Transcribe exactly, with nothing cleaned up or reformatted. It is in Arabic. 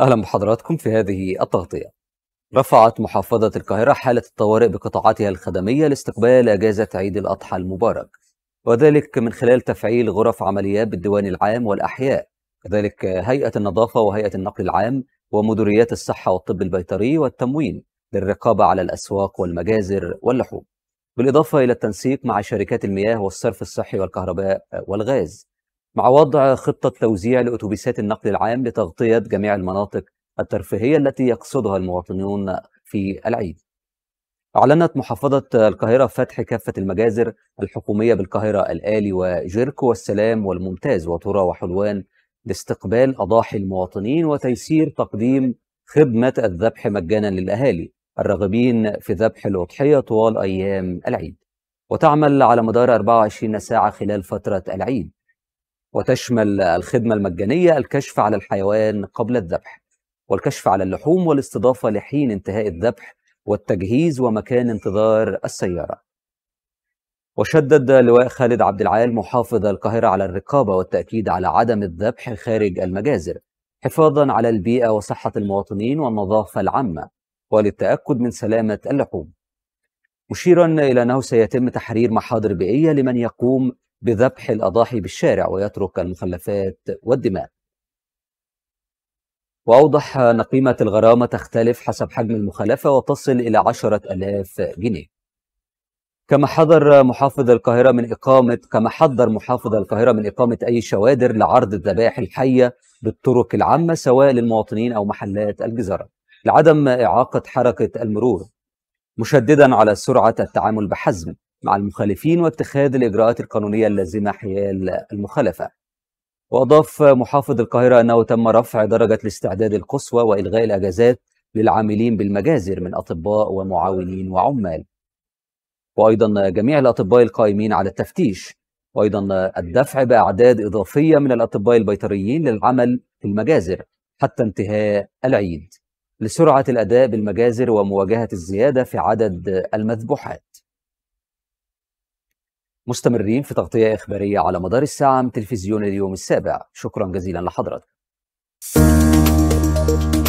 أهلا بحضراتكم في هذه التغطية. رفعت محافظة القاهرة حالة الطوارئ بقطاعاتها الخدمية لاستقبال أجازة عيد الأضحى المبارك، وذلك من خلال تفعيل غرف عمليات بالديوان العام والأحياء، كذلك هيئة النظافة وهيئة النقل العام ومديريات الصحة والطب البيطري والتموين للرقابة على الأسواق والمجازر واللحوم، بالإضافة إلى التنسيق مع شركات المياه والصرف الصحي والكهرباء والغاز، مع وضع خطة توزيع لأتوبيسات النقل العام لتغطية جميع المناطق الترفيهية التي يقصدها المواطنون في العيد. أعلنت محافظة القاهرة فتح كافة المجازر الحكومية بالقاهرة الآلي وجيركو والسلام والممتاز وطرى وحلوان لاستقبال أضاحي المواطنين وتيسير تقديم خدمة الذبح مجانا للأهالي الراغبين في ذبح الأضحية طوال أيام العيد، وتعمل على مدار أربعة وعشرين ساعة خلال فترة العيد، وتشمل الخدمة المجانية الكشف على الحيوان قبل الذبح والكشف على اللحوم والاستضافة لحين انتهاء الذبح والتجهيز ومكان انتظار السيارة. وشدد لواء خالد عبد العال محافظ القاهرة على الرقابة والتأكيد على عدم الذبح خارج المجازر حفاظا على البيئة وصحة المواطنين والنظافة العامة وللتأكد من سلامة اللحوم، مشيرا إلى أنه سيتم تحرير محاضر بيئية لمن يقوم بذبح الأضاحي بالشارع ويترك المخلفات والدماء. وأوضح أن قيمة الغرامة تختلف حسب حجم المخالفة وتصل إلى عشرة آلاف جنيه. كما حذر محافظ القاهرة من إقامة كما حذر محافظ القاهرة من إقامة أي شوادر لعرض الذبائح الحية بالطرق العامة سواء للمواطنين أو محلات الجزارة لعدم إعاقة حركة المرور، مشددا على سرعة التعامل بحزم مع المخالفين واتخاذ الإجراءات القانونية اللازمة حيال المخالفة. وأضاف محافظ القاهرة أنه تم رفع درجة الاستعداد القصوى وإلغاء الأجازات للعاملين بالمجازر من أطباء ومعاونين وعمال، وأيضا جميع الأطباء القائمين على التفتيش، وأيضا الدفع بأعداد إضافية من الأطباء البيطريين للعمل في المجازر حتى انتهاء العيد لسرعة الأداء بالمجازر ومواجهة الزيادة في عدد المذبوحات. مستمرين في تغطية إخبارية على مدار الساعة من تلفزيون اليوم السابع. شكرا جزيلا لحضرتك.